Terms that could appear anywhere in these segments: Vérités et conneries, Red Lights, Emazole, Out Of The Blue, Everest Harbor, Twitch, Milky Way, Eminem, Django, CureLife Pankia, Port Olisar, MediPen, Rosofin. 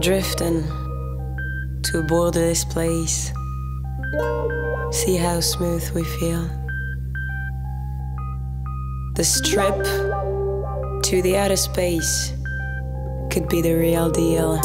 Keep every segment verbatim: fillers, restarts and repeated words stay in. Drifting to a borderless place. See how smooth we feel. The strip to the outer space could be the real deal.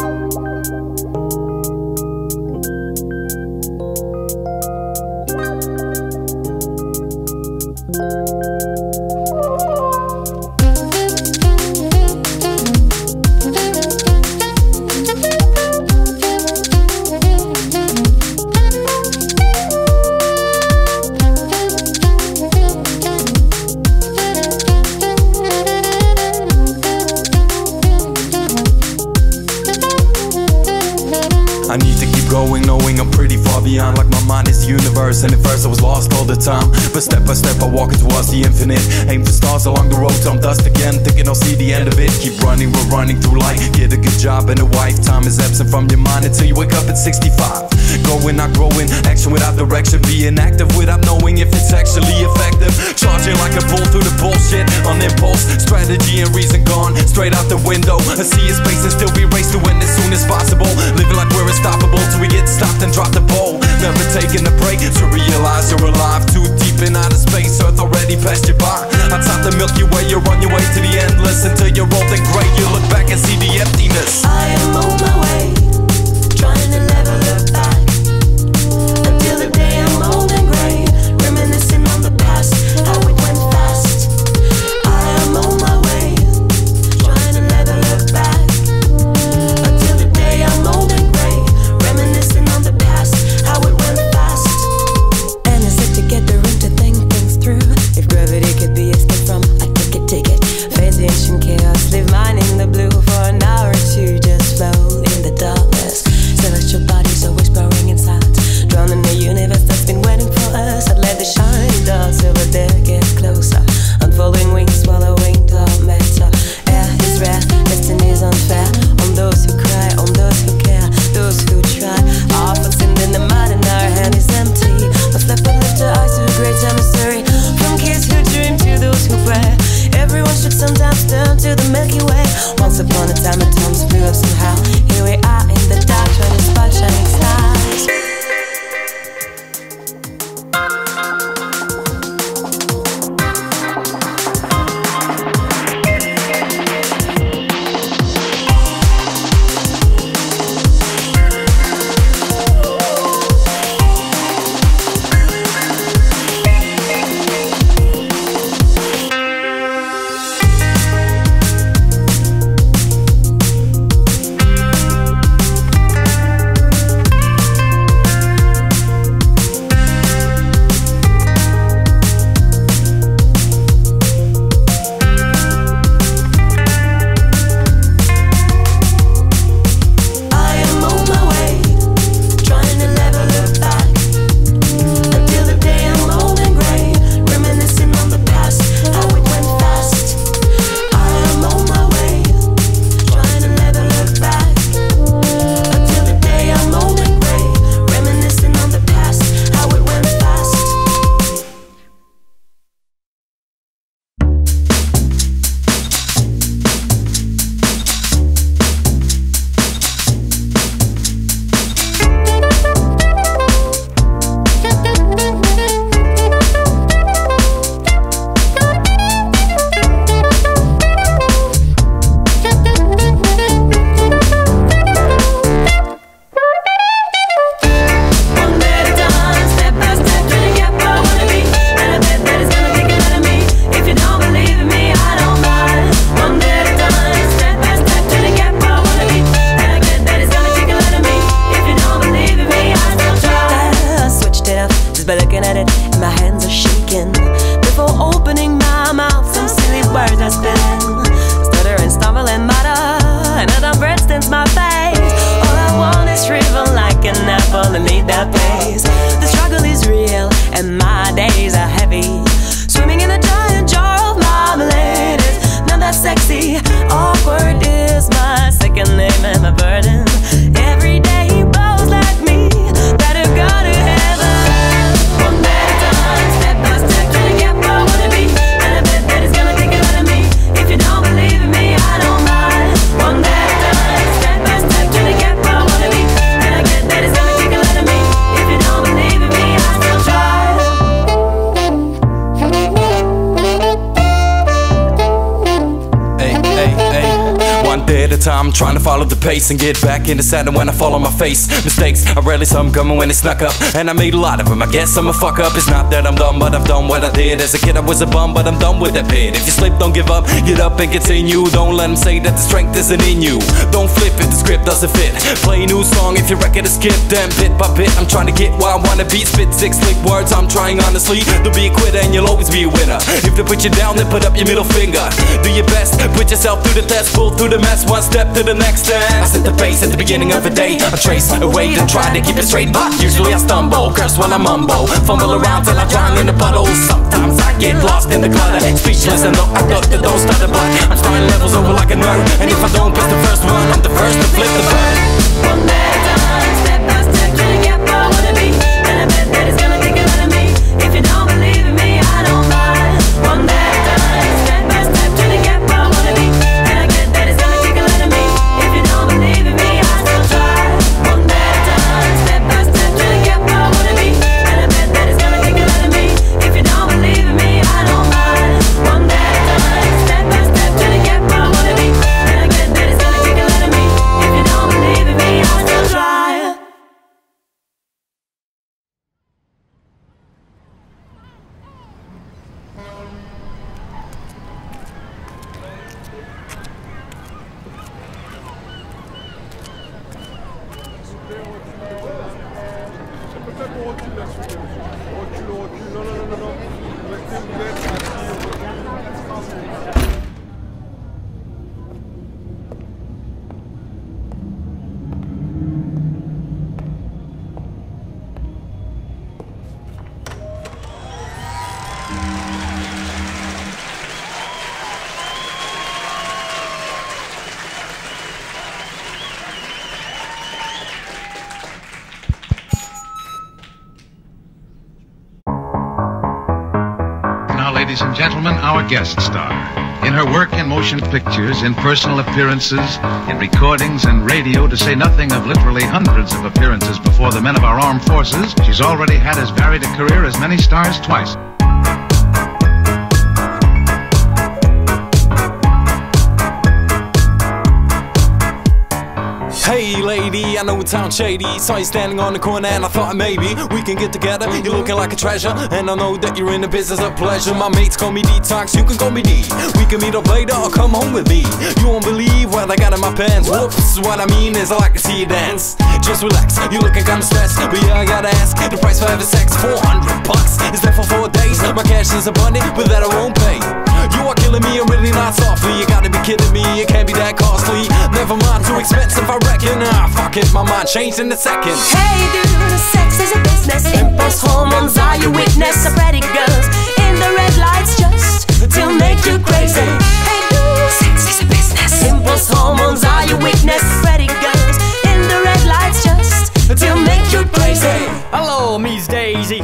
I need to keep going, knowing I'm pretty far beyond. Like my mind is the universe, and at first I was lost all the time. But step by step I walk towards the infinite. Aim for stars along the road, till I'm dust again, thinking I'll see the end of it. Keep running, we're running through life. Get a good job and a wife. Time is absent from your mind until you wake up at sixty-five. Going, not growing, action without direction. Being active without knowing if it's actually effective. Charging like a bull through the bullshit on impulse. Strategy and reason gone, straight out the window. A sea of space and still be raced to win as soon as possible. Living like we're unstoppable till we get stopped and drop the ball. Never taking a break to realize you're alive. Too deep in outer space, Earth already passed you by. Outside the Milky Way, you're on your way to the endless. Until you're old and grey, you look back and see the emptiness. I am on my way, trying to never look back. Sometimes turn to the Milky Way. Once upon a time it turns blue up somehow. Here we are in the dark, trying to spot shining stars. By looking at it, and my hands are shaking. Before opening my mouth, some silly words are spilling. Stutter and stumble and mutter, another breath stains my face. All I want is shrivel like an apple and need that place. The struggle is real, and my days are heavy. Swimming in a giant jar of marmalade is not that sexy. Awkward is my second name and my burden. Every day he bows like me, better go to heaven. One day at a time. I'm trying to follow the pace and get back into satin when I fall on my face. Mistakes, I rarely saw them coming when they snuck up, and I made a lot of them. I guess I'm a fuck up. It's not that I'm dumb, but I've done what I did. As a kid I was a bum, but I'm done with that pit. If you slip, don't give up, get up and continue. Don't let them say that the strength isn't in you. Don't flip if the script doesn't fit. Play a new song if your record is skipped. Then bit by bit I'm trying to get where I wanna be. Spit six slick words, I'm trying honestly. Don't be a quitter and you'll always be a winner. If they put you down, then put up your middle finger. Do your best, put yourself through the test. Pull through the mess, one step to the next. And I set the pace at the beginning of the day. I trace away and try to keep it straight, but usually I stumble, curse when I mumble, fumble around till I drown in the puddles. Sometimes I get lost in the clutter, speechless and though I look at those stutter, but I'm starting levels over like a nerd. And if I don't pass the first one, I'm the first to flip the bird. One day time, step by step, trying to get where I wanna be, and I bet that it's gonna take it out of me. If you don't believe in me, I don't mind. One day time, step by step, trying to get where I wanna be, and I bet that it's gonna take it out of me. If you don't believe in me, I still try. One day time, step by step, trying to get where I wanna be, and I bet that it's gonna take it out of me. If you don't believe in me, I don't mind. One day time, step by step, trying to get where I wanna be, and I bet that it's gonna take it out of me. If you don't believe in me, I still try. Ladies and gentlemen, our guest star. In her work in motion pictures, in personal appearances, in recordings and radio, to say nothing of literally hundreds of appearances before the men of our armed forces, she's already had as varied a career as many stars twice. Hey lady, I know it sounds shady. Saw you standing on the corner and I thought maybe we can get together. You're looking like a treasure, and I know that you're in the business of pleasure. My mates call me Detox, you can call me D. We can meet up later or come home with me. You won't believe what I got in my pants. Whoops, what I mean is I like to see you dance. Just relax, you're looking kinda stressed, but yeah, I gotta ask the price for having sex. Four hundred bucks, is that for four days? My cash is abundant, but that I won't pay. You are killing me, I'm really not softly. You gotta be kidding me, it can't be that costly. Never mind, too expensive, I reckon. Ah, fuck it, my mind changed in a second. Hey dude, sex is a business. Impulse hormones are your witness. The pretty girls in the red lights just till make you crazy. Hey dude, sex is a business. Impulse hormones are your witness. Pretty girls in the red lights just till make you crazy. Hello, Miss Daisy.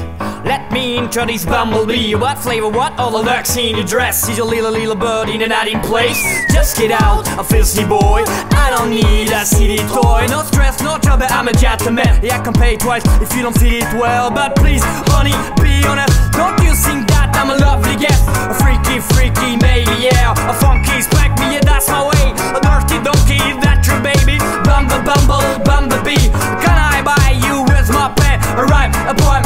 Let me introduce Bumblebee. What flavor, what all the vaccine you dress? He's a little, little bird in a night in place. Just get out, a filthy boy. I don't need a city toy. No stress, no trouble, I'm a gentleman. Yeah, I can pay twice if you don't fit it well. But please, honey, be honest. Don't you think that I'm a lovely guest? A freaky, freaky, maybe, yeah. A funky, spank me, yeah, that's my way. A dirty donkey, that's your baby. Bumble, bumble, Bumblebee. Can I buy you with my pen? A rhyme, a poem.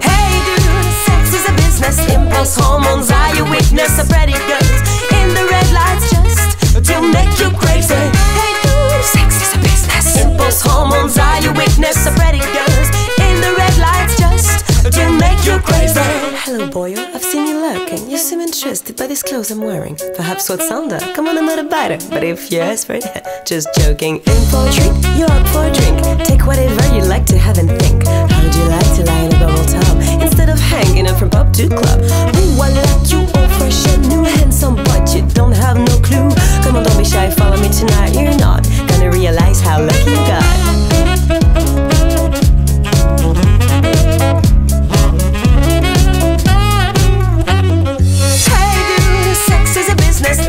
Hey dude, sex is a business. Impulse hormones are your witness. A pretty girls in the red lights just to make you crazy. Hey dude, sex is a business. Impulse hormones are your witness. A pretty girls in the red lights just to make you crazy. Hello boyo, I've seen you lurking. You seem interested by these clothes I'm wearing. Perhaps what's under? Come on, I'm not a biter. But if you ask for it, just joking. In for a drink, you're up for a drink. Take whatever you like to have and think. How would you like to lie in a bubble tub instead of hanging out from pub to club? Ooh, I like you all fresh and new, handsome, but you don't have no clue. Come on, don't be shy, follow me tonight. You're not gonna realize how lucky you got.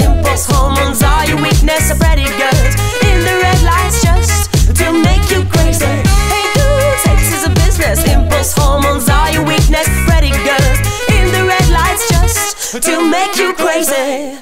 Impulse hormones are your weakness. A pretty girls in the red lights just to make you crazy. Hey dude, sex is a business. Impulse hormones are your weakness. Pretty girls in the red lights just to make you crazy.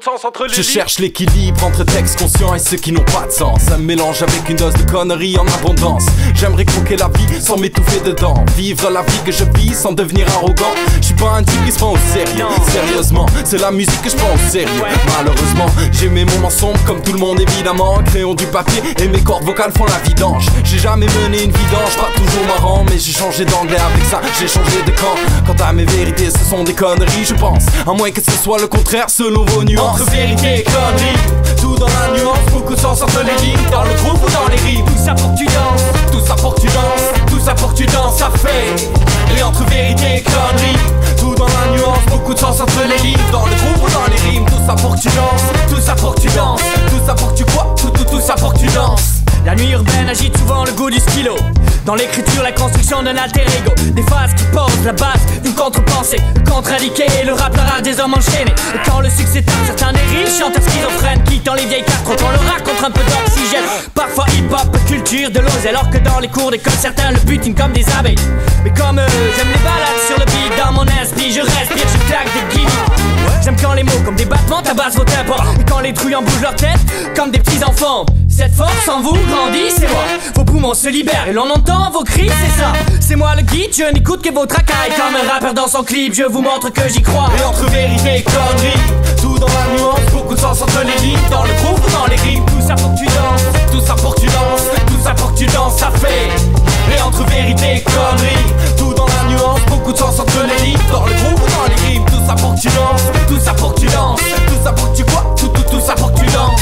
de sens entre les lignes. Je cherche l'équilibre entre textes conscients et ceux qui n'ont pas de sens. Un mélange avec une dose de conneries en abondance. J'aimerais croquer la vie sans m'étouffer dedans. Vivre la vie que je vis sans devenir arrogant. Je suis pas un type qui se prend au sérieux. Sérieusement, c'est la musique que je prends au sérieux. Malheureusement, j'ai mes moments sombres comme tout le monde évidemment. Créons du papier et mes cordes vocales font la vidange. J'ai jamais mené une vidange, pas toujours marrant, mais j'ai changé d'anglais avec ça, j'ai changé de camp. Quant à mes vérités, ce sont des conneries, je pense. À moins que ce soit le contraire selon vos nuances. Entre vérité et conneries, tout dans la nuance, beaucoup de sens entre les lignes, dans le trou ou dans les rimes. Tout ça pour que tu danses, tout ça pour que tu danses, tout ça pour que tu danses, ça fait. Et entre vérité et conneries, tout dans la nuance, beaucoup de sens entre les lignes, dans le trou ou dans les rimes. Tout ça pour que tu danses, tout ça pour que tu danses, tout ça pour que tu crois, tout tout tout ça pour que tu danses. La nuit urbaine agite souvent le goût du stylo. Dans l'écriture, la construction d'un alter ego. Des phrases qui posent la base d'une contre-pensée. Contre-indiquée, le rap rage des hommes enchaînés. Et quand le succès tape, certains dérives, chanteurs schizophrènes, quittant les vieilles cartes, quand on le raconte un peu d'oxygène. Parfois hip-hop, culture de l'ose, alors que dans les cours d'école, certains le butinent comme des abeilles. Mais comme eux, j'aime les balades sur le beat, dans mon esprit, je respire, je claque des guillemets. J'aime quand les mots comme des battements tabassent vos tympans. Et quand les truands bougent leur tête comme des petits enfants. Cette force en vous grandit, c'est moi. Vos poumons se libèrent et l'on entend vos cris, c'est ça. C'est moi le guide, je n'écoute que vos tracailles. Comme un rappeur dans son clip, je vous montre que j'y crois. Et entre vérité et conneries, tout dans la nuance, beaucoup de sens entre les lignes, dans le groove ou dans les rimes. Tout ça pour que tu danses, tout ça pour que tu danses, tout ça pour que tu danses, ça fait. Et entre vérité et conneries, tout dans la nuance, beaucoup de sens entre les lignes, dans le groove ou dans les rimes. Tout ça pour que tu danses, tout ça pour que tu danses, tout ça pour que tu crois, tout tout tout ça pour que tu danses.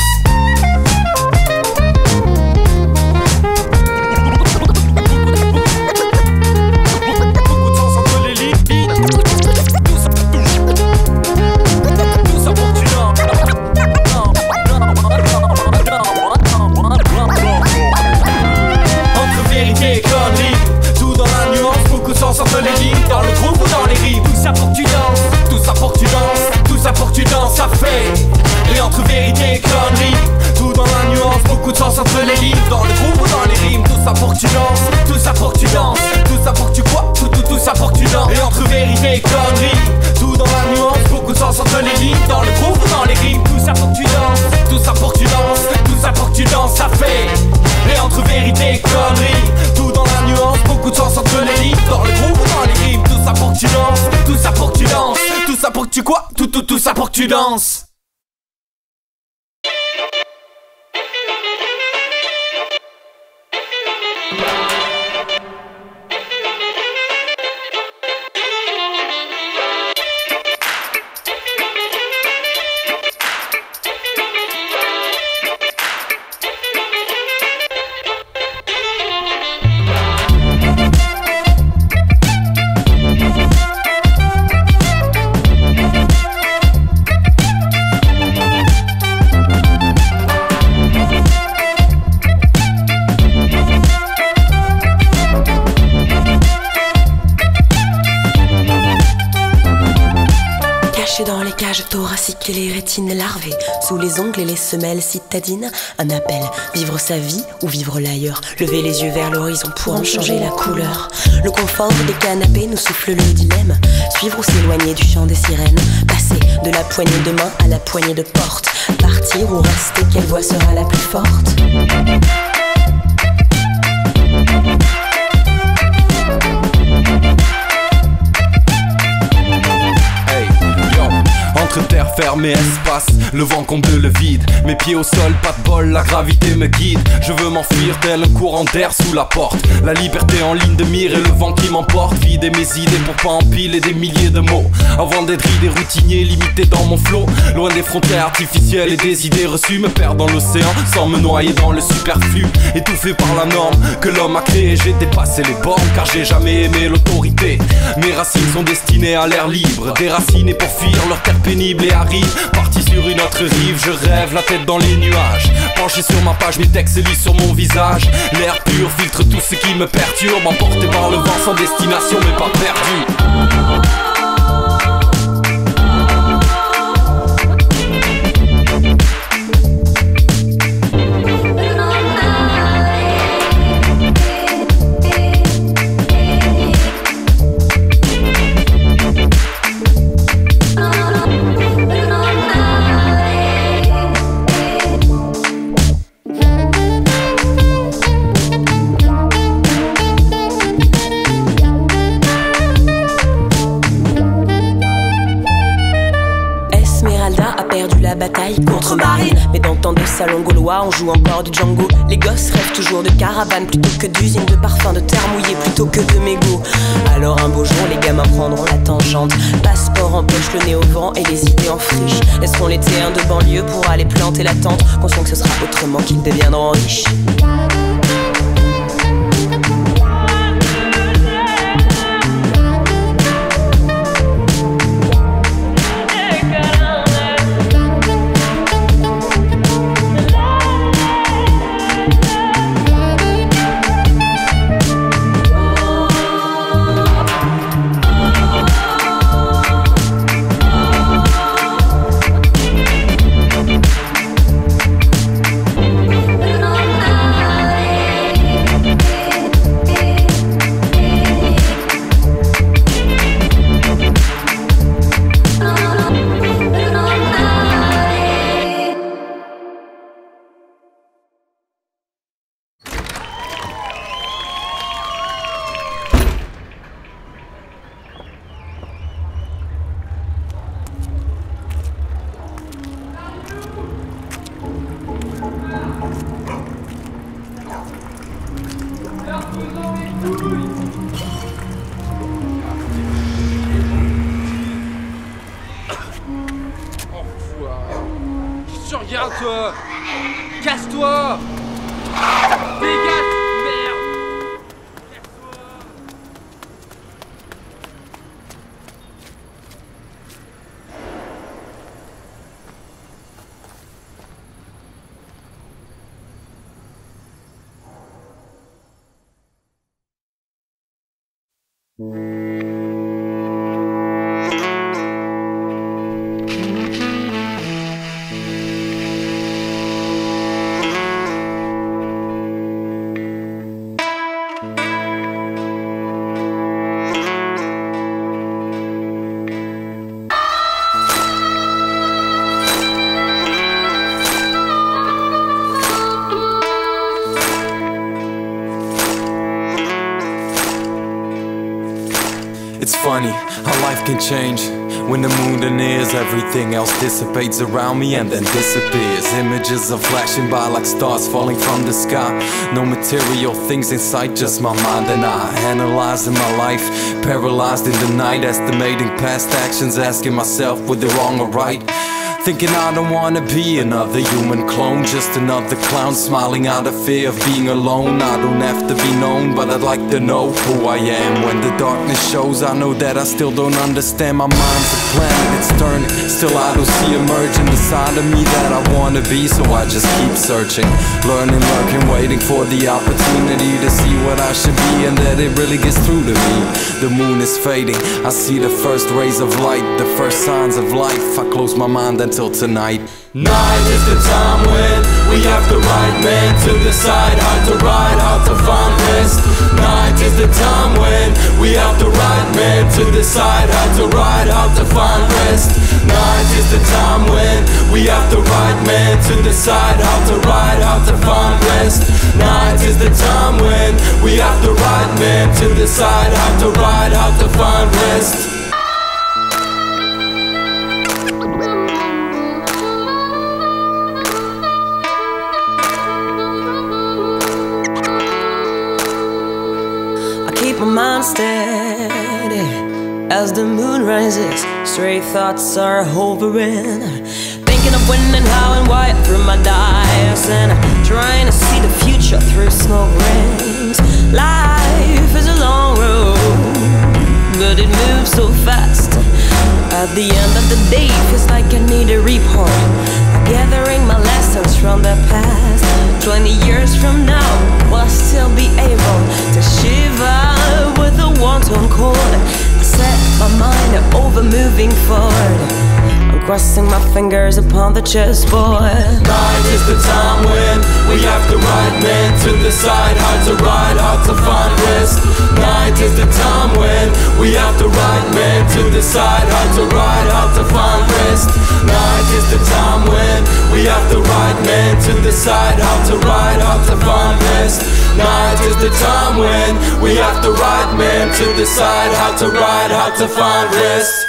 Entre les lignes, dans le groove ou dans les rimes. Tout ça pour que tu danses, tout ça pour que tu danses, tout ça pour que tu danses, ça fait. Et entre vérité et conneries, tout dans la nuance, beaucoup de sens entre les lignes, dans le groove ou dans les rimes. Tout ça pour que tu danses, tout ça pour que tu danses, tout ça pour que tu crois, tout tout tout ça pour que tu danses. Et entre vérité et conneries, tout dans la nuance, beaucoup de sens entre les lignes, dans le groove ou dans les rimes. Tout ça pour que tu danses, tout ça pour que tu danses, tout ça pour que tu danses, ça fait. Et entre vérité et conneries, tout dans la nuance, beaucoup de sens entre les lignes, dans le groove ou dans les rimes. Tout ça pour que tu danses, tout ça pour que tu danses, tout ça pour que tu crois, tout tout tout ça pour que tu danses. Dans les cages thoraciques et les rétines larvées, sous les ongles et les semelles citadines, un appel, vivre sa vie ou vivre l'ailleurs, lever les yeux vers l'horizon pour en changer la couleur. Le confort des canapés nous souffle le dilemme, suivre ou s'éloigner du chant des sirènes, passer de la poignée de main à la poignée de porte, partir ou rester, quelle voix sera la plus forte ? Terre ferme et espace, le vent comble le vide. Mes pieds au sol, pas de bol, la gravité me guide. Je veux m'enfuir tel un courant d'air sous la porte. La liberté en ligne de mire et le vent qui m'emporte. Vider mes idées pour pas empiler des milliers de mots. Avant d'être ridé, routinier, limité dans mon flot. Loin des frontières artificielles et des idées reçues. Me perdre dans l'océan sans me noyer dans le superflu. Étouffé par la norme que l'homme a créée. J'ai dépassé les bornes car j'ai jamais aimé l'autorité. Mes racines sont destinées à l'air libre. Déracinées pour fuir leur terre pénible et arrive, parti sur une autre rive. Je rêve, la tête dans les nuages, penché sur ma page, mes textes et lui sur mon visage. L'air pur filtre tout ce qui me perturbe, emporté par le vent sans destination mais pas perdu. Bye. bataille contre marine. Mais dans tant de salons gaulois, on joue encore du Django. Les gosses rêvent toujours de caravanes plutôt que d'usines, de parfums, de terre mouillée plutôt que de mégots. Alors un beau jour, les gamins prendront la tangente. Passeport en poche, le nez au vent et les idées en friche. Laisseront les terrains de banlieue pour aller planter la tente, conscient que ce sera autrement qu'ils deviendront riches. Casse-toi! Dégage, merde! Casse-toi! It's funny how life can change when the moon veneers. Everything else dissipates around me and then disappears. Images are flashing by like stars falling from the sky. No material things in sight, just my mind and I. Analyzing my life, paralyzed in the night, estimating past actions, asking myself were they wrong or right. Thinking I don't wanna be another human clone, just another clown smiling out of fear of being alone. I don't have to be known, but I'd like to know who I am. When the darkness shows, I know that I still don't understand. My mind's a planet, it's turning, still I don't see emerging inside of me that I wanna be. So I just keep searching, learning, lurking, waiting for the opportunity to see what I should be and that it really gets through to me. The moon is fading, I see the first rays of light, the first signs of life. I close my mind and till tonight. Night is the time when we have the right man to decide how to ride, how to find rest. Night is the time when we have the right man to decide how to ride, how to find rest. Night is the time when we have the right man to decide how to ride, how to find rest. Night is the time when we have the right man to decide how to ride, how to find rest. My mind steady as the moon rises. Stray thoughts are hovering, thinking of when and how and why through my dice, and trying to see the future through smoke rings. Life is a long road, but it moves so fast. At the end of the day, feels like I need a report. I'm gathering my lessons from the past. Twenty years from now, will I still be able to shiver with a wanton chord? I set my mind over moving forward, crossing my fingers upon the chessboard. Night is the time when we have the right man to decide how to ride, how to find rest. Night is the time when we have the right man to decide how to ride, how to find rest. Night is the time when we have the right man to decide how to ride, how to find rest. Night is the time when we have the right man to decide how to ride, how to find rest.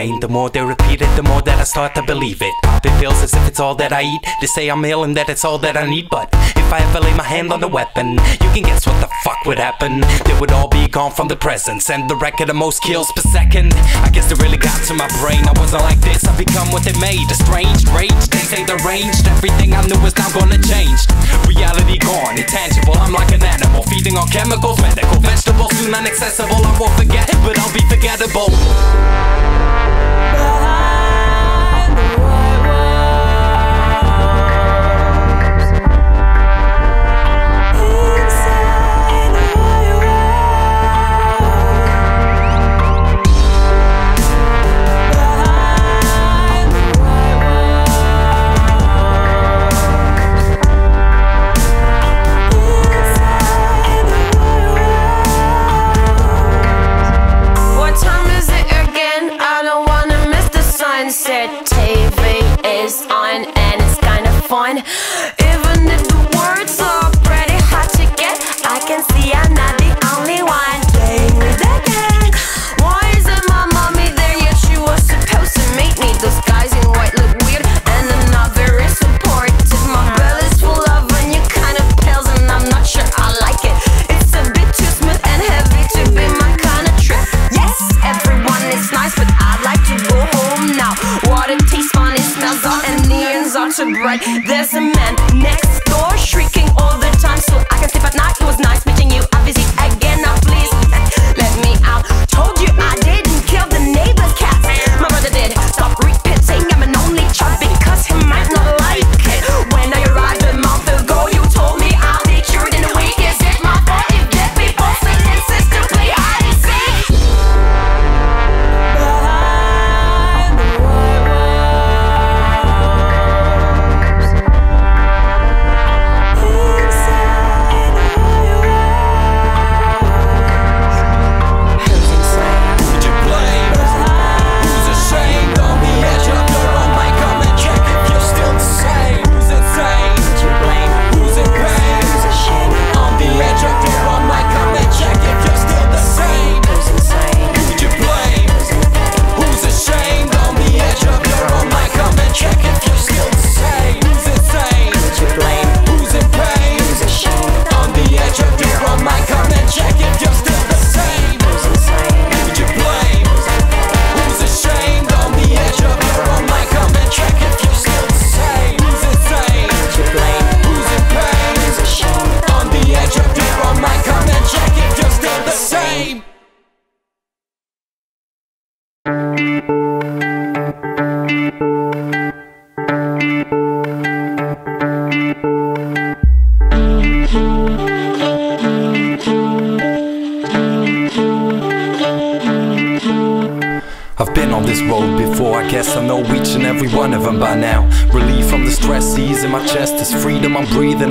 insane. The more they repeat it, the more that I start to believe it. It feels as if it's all that I eat. They say I'm ill and that it's all that I need, but if I ever lay my hand on a weapon, you can guess what the fuck would happen. They would all be gone from the presence, and the record of most kills per second. I guess they really got to my brain. I wasn't like this, I've become what they made. Estranged, raged, they say deranged. Everything I knew is now gonna change. Reality gone, intangible, I'm like an animal, feeding on chemicals, medical, vegetables, soon inaccessible. I won't forget, but I'll be forgettable. T V is on and it's kind of fun. Even if the words are pretty hard to get, I can see I'm not the only one playing with the game. Why isn't my mommy there yet? She was supposed to meet me. Those guys in white look weird and I'm not very supportive. My belly's full of a new kind of pills and I'm not sure I like it. It's a bit too smooth and heavy to be my kind of trip. Yes, everyone is nice, but I'd like to go home now. Water tastes funny, smells odd, and neons are too bright. There's a man next door shrieking all the time, so I can sleep at night. It was nice meeting you, I'll visit again now, please let me out. Told you I didn't kill the neighbor's cat. My brother did, stop repeating I'm an only child because he might not like it. When I arrived a month ago, you told me I'll be cured in a week. Is it my fault if dead people say this is the way I deceive?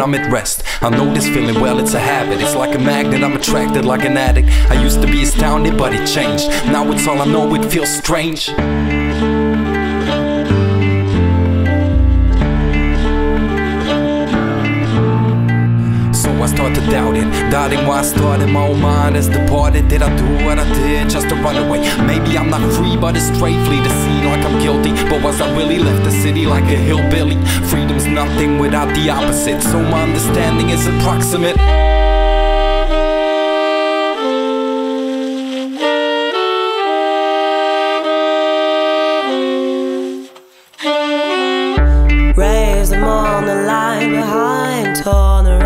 I'm at rest. I know this feeling well, it's a habit. It's like a magnet, I'm attracted like an addict. I used to be astounded, but it changed. Now it's all I know, it feels strange. I start to doubt it, doubting why I started. My own mind has departed. Did I do what I did just to run away? Maybe I'm not free, but it's strangely to see like I'm guilty. But was I really? Left the city like a hillbilly. Freedom's nothing without the opposite, so my understanding is approximate. Raise them on the line behind torn around.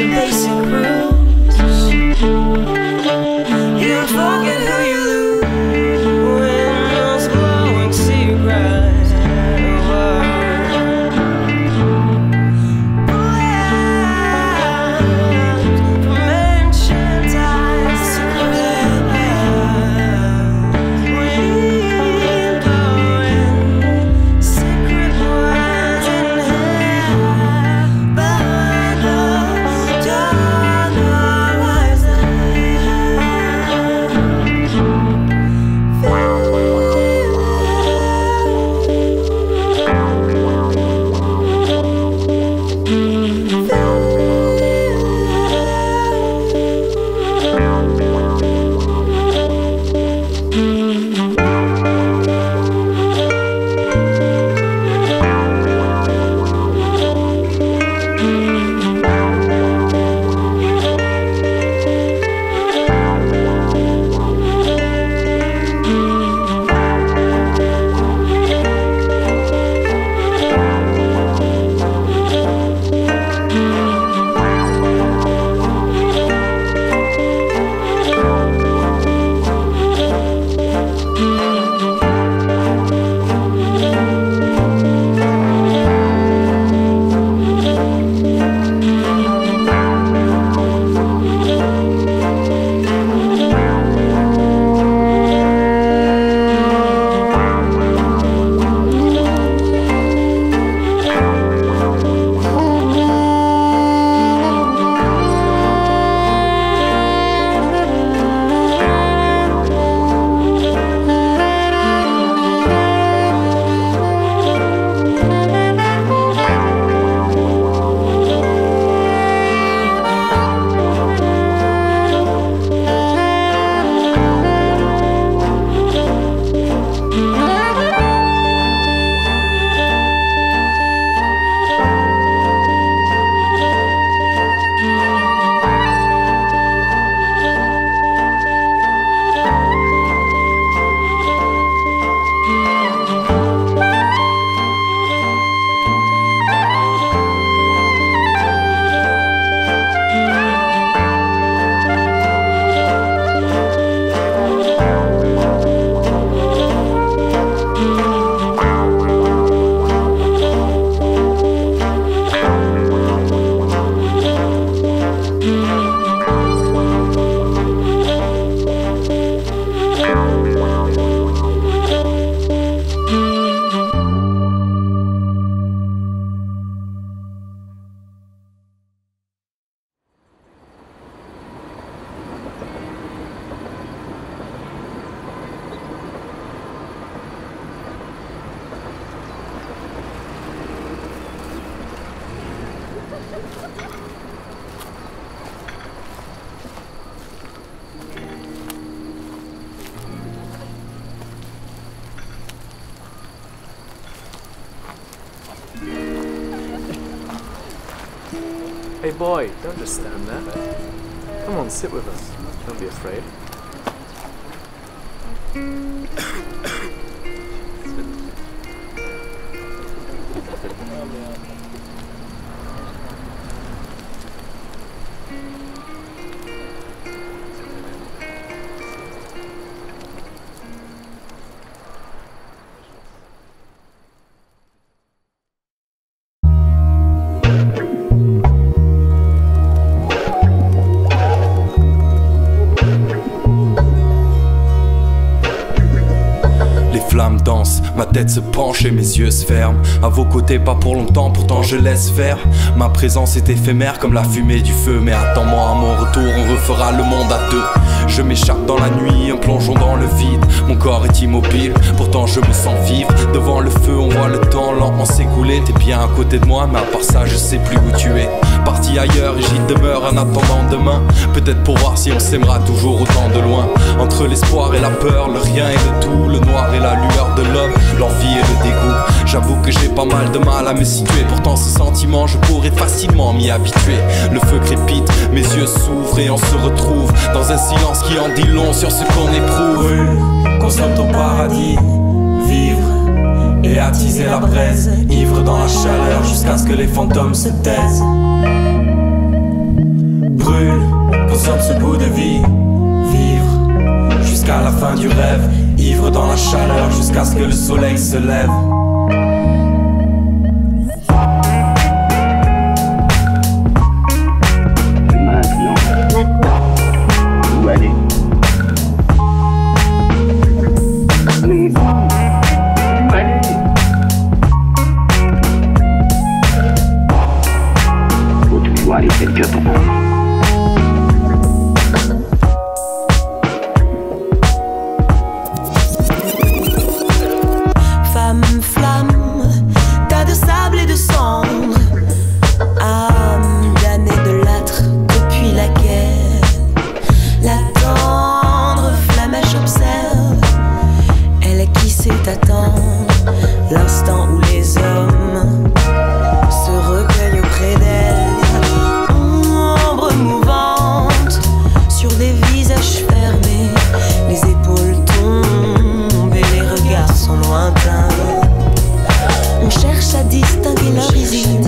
Basically Hey boy, don't just stand there. Come on, sit with us. Don't be afraid. Ma tête se penche et mes yeux se ferment. À vos côtés, pas pour longtemps, pourtant je laisse faire. Ma présence est éphémère comme la fumée du feu. Mais attends-moi à mon retour, on refera le monde à deux. Je m'échappe dans la nuit, en plongeant dans le vide. Mon corps est immobile, pourtant je me sens vivre. Devant le feu, on voit le temps lentement s'écouler. T'es bien à côté de moi, mais à part ça, je sais plus où tu es. Parti ailleurs et j'y demeure en attendant demain. Peut-être pour voir si on s'aimera toujours autant de loin. Entre l'espoir et la peur, le rien et le tout, le noir et la lueur de l'homme, l'envie et le dégoût. J'avoue que j'ai pas mal de mal à me situer. Pourtant ce sentiment, je pourrais facilement m'y habituer. Le feu crépite, mes yeux s'ouvrent et on se retrouve dans un silence qui en dit long sur ce qu'on éprouve. Brûle, consomme ton paradis, vivre et attiser la braise, ivre dans la chaleur jusqu'à ce que les fantômes se taisent. Brûle, consomme ce goût de vie, vivre jusqu'à la fin du rêve, ivre dans la chaleur jusqu'à ce que le soleil se lève. Feeling on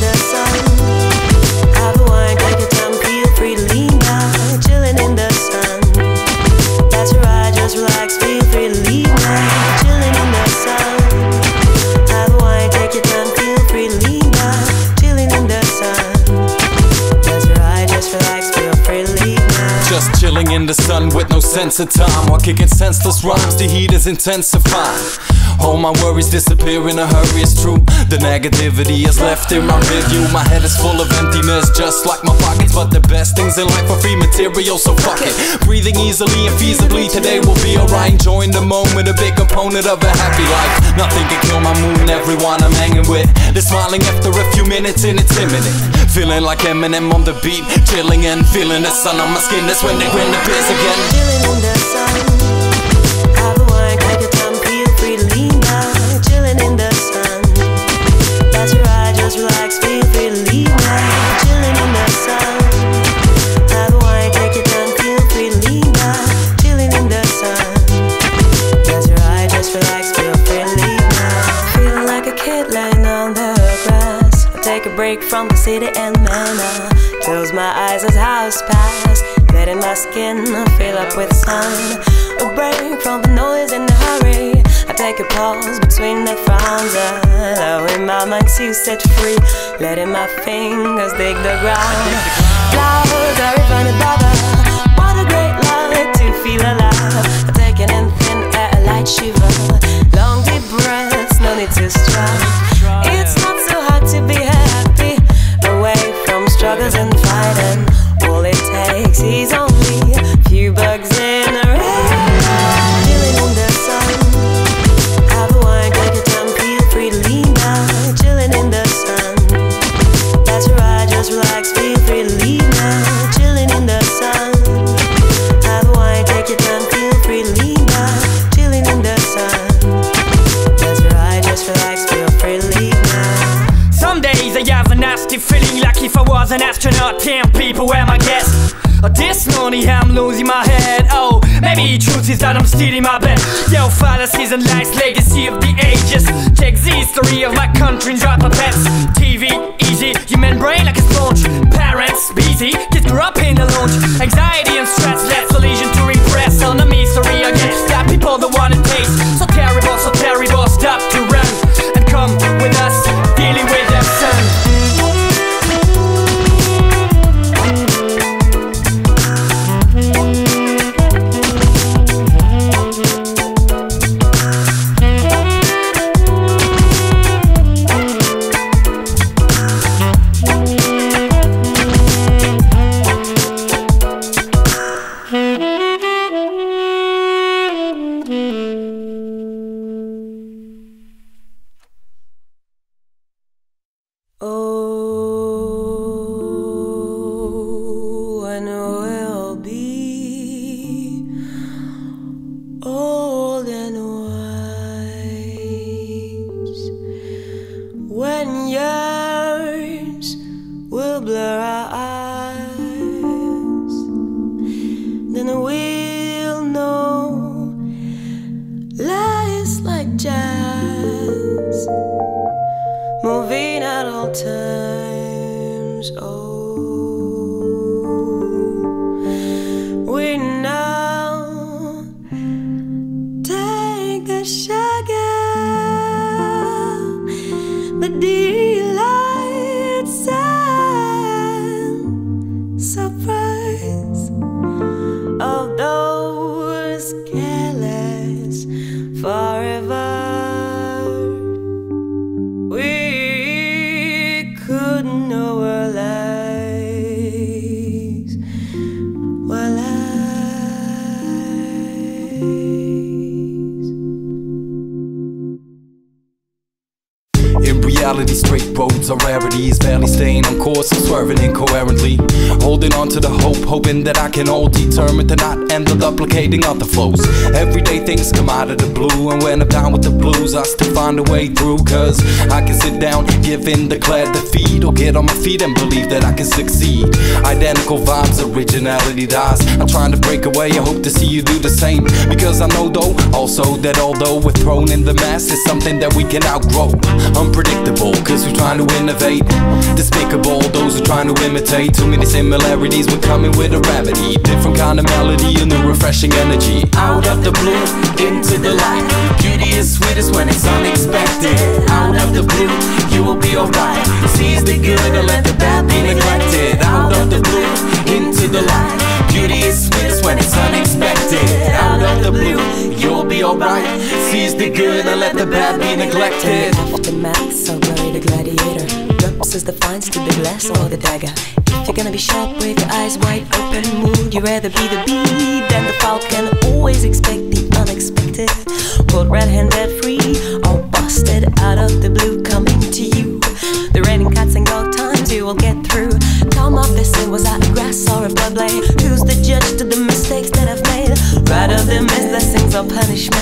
the sun, I've been wine like a time, feel free to lean. cents a time while kicking senseless rhymes. The heat is intensifying. All my worries disappear in a hurry, it's true. The negativity is left in my review. My head is full of emptiness, just like my pockets. But the best things in life are free material, so fuck it. Breathing easily and feasibly, today will be alright. Enjoying the moment, a big component of a happy life. Nothing can kill my mood, everyone I'm hanging with. They're smiling after a few minutes and it's imminent. Feeling like Eminem on the beat, chilling and feeling the sun on my skin. That's when they grin the biz again. Chilling in the sun. From the city and manor, close my eyes as hours pass, letting my skin fill up with sun. A break from the noise and the hurry, I take a pause between the frowns, allowing my mind to set free, letting my fingers dig the ground. Flowers are even above, what a great light to feel alive. I take an in thin air, a light shiver, long deep breaths, no need to strive. It's not so hard to be happy, away from struggles and fighting. All it takes is only a few bugs in a rain. Chilling in the sun, have a wine, take your time, feel free to lean now. Chilling in the sun, that's right, just relax, feel free to lean now. Chilling in the sun, have a wine, take your time, feel free to lean now. Chilling in the sun, that's right, just relax, feel free to lean now. Some days I have a nasty feeling, like if I was an astronaut, damn people were my guests. This morning I'm losing my head, oh, maybe the truth is that I'm still in my bed. Yo, fallacies and lies, legacy of the ages. Check the history of my country and drop my pets. T V, easy, human brain like a sponge. Parents, busy, kids grew up in the lounge. Anxiety and stress, less illusion to impress. On the misery I guess that people don't want to taste. So terrible, so terrible, stop to run and come with us, dealing with the sun. Can all determine to not end up duplicating other flows. Everyday things come out of the blue, and when I'm down with the blues I still find a way through. Cause I can sit down, give in, declare defeat, or get on my feet and believe that I can succeed. Identical vibes, originality dies. I'm trying to break away, I hope to see you do the same. Because I know though, also that although we're thrown in the mass, it's something that we can outgrow. Unpredictable, cause we're trying to innovate. Despicable, those who trying to imitate. Too many similarities, we're coming with a remedy. Different kind of melody, a new refreshing energy. Out of the blue, into the light. Beauty is sweetest when it's unexpected. Out of the blue, you will be alright. Seize the good and let the bad be neglected. Out of the blue, into the light. Beauty is sweetest when it's unexpected. Seize the good and let the bad be neglected. Off the mat, so glory the gladiator. Dubs is the fines to the glass or the dagger. If you're gonna be sharp with your eyes wide open, mood, you'd rather be the bee than the falcon. Always expect the unexpected. Caught red-handed free or busted out of the blue coming to you. The raining cats and dog times you will get through. Come up, they say, was I a grass or a floodblade? Who's the judge to the mistakes that I've made? Right of the mist that sings our punishment.